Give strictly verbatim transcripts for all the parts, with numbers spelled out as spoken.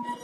You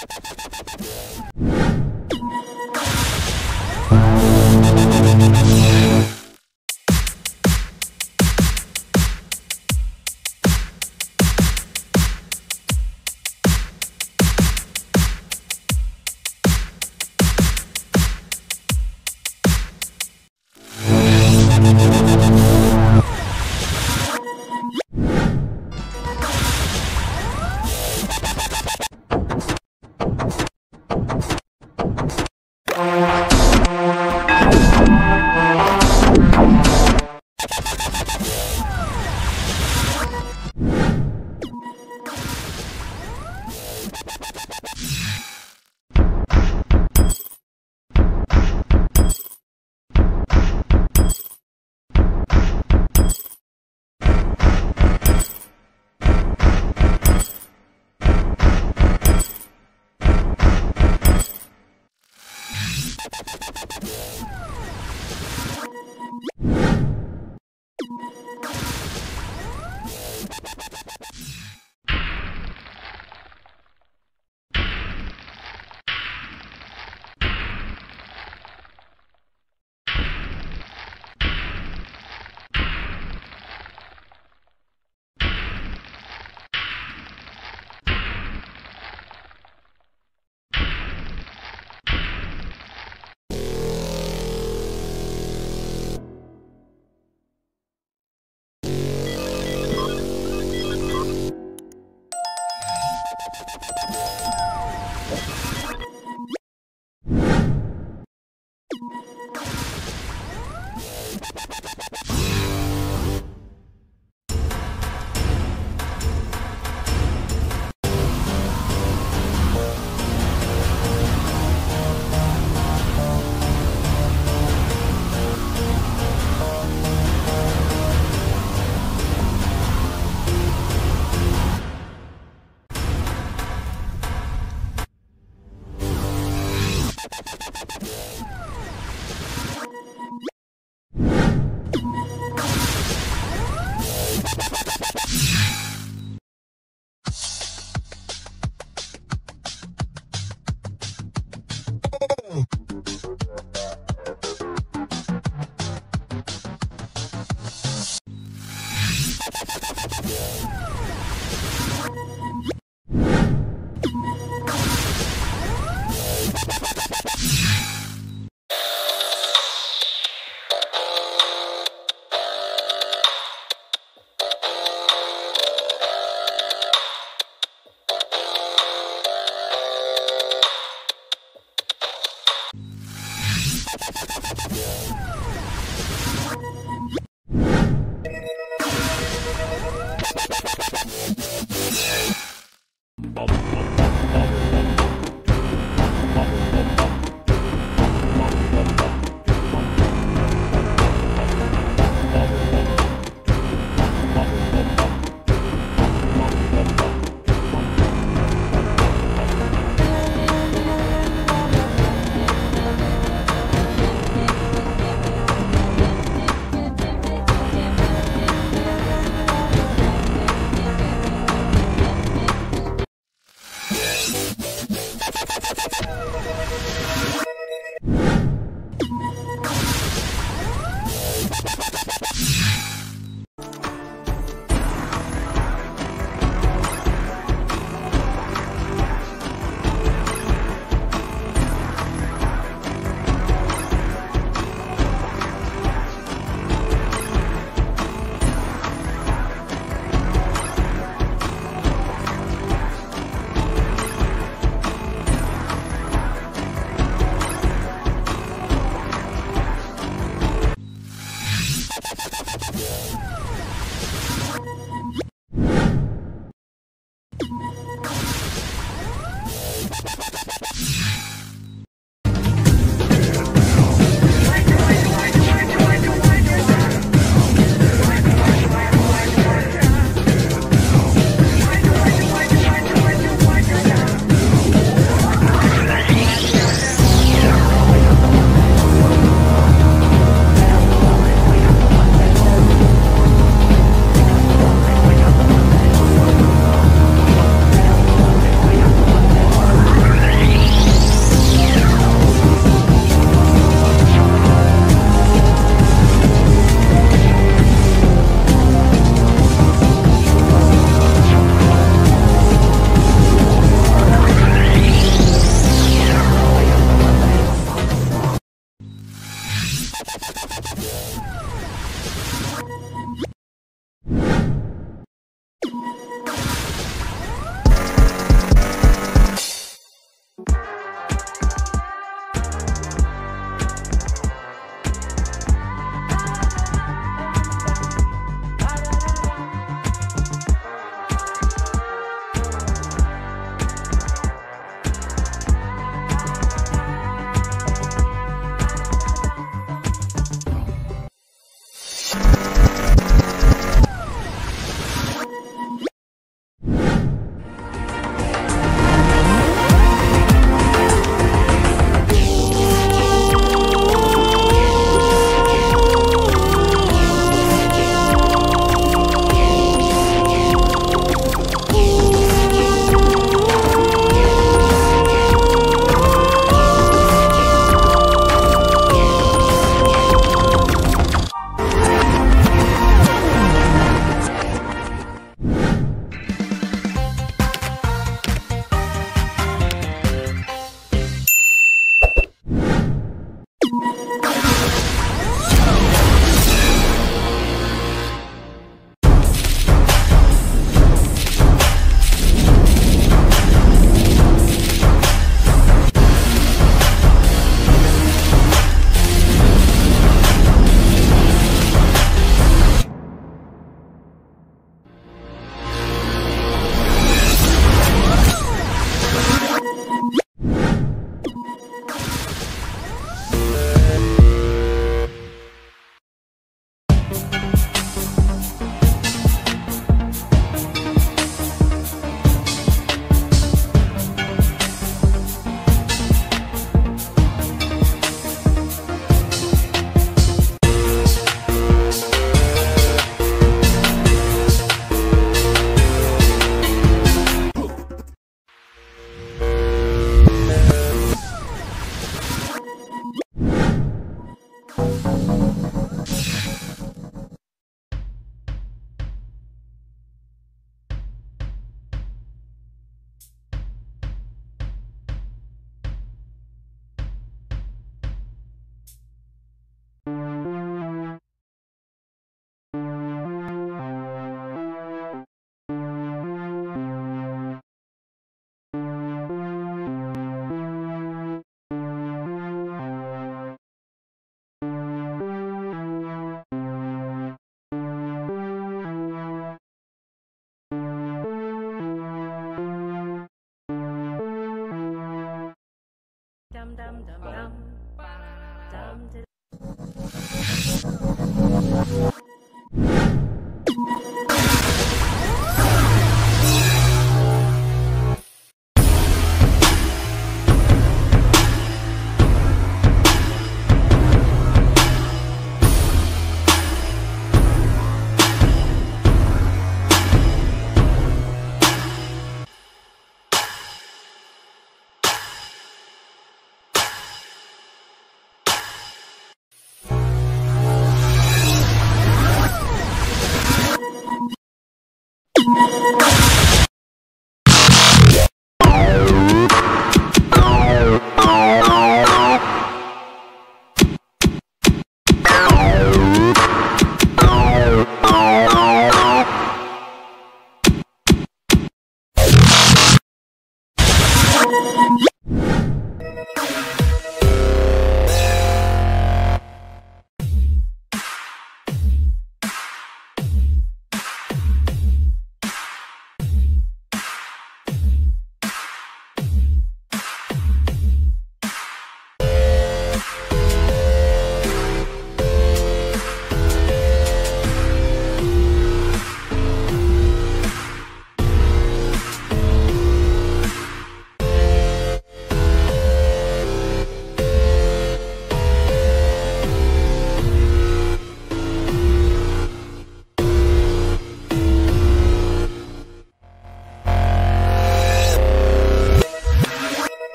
Bum, bum, bum, bum, bum, bum, bum, bum. dum dum dum dum dum dum.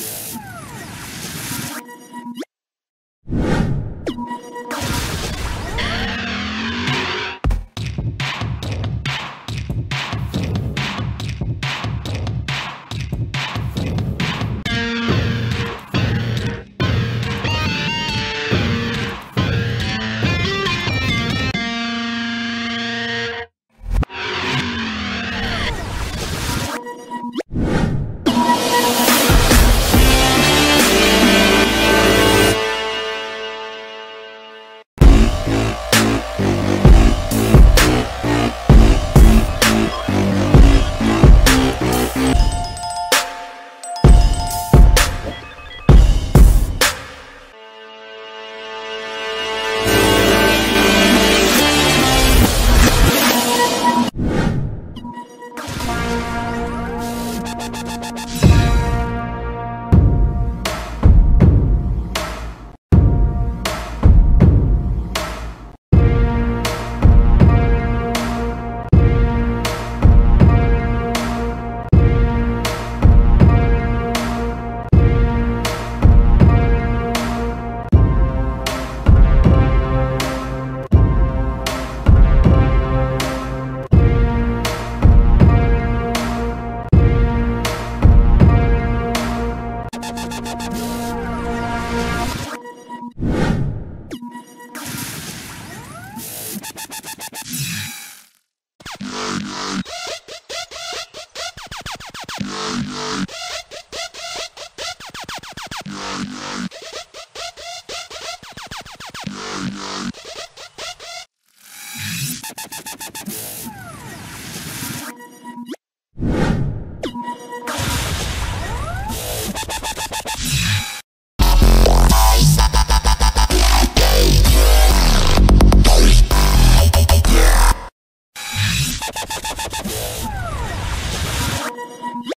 You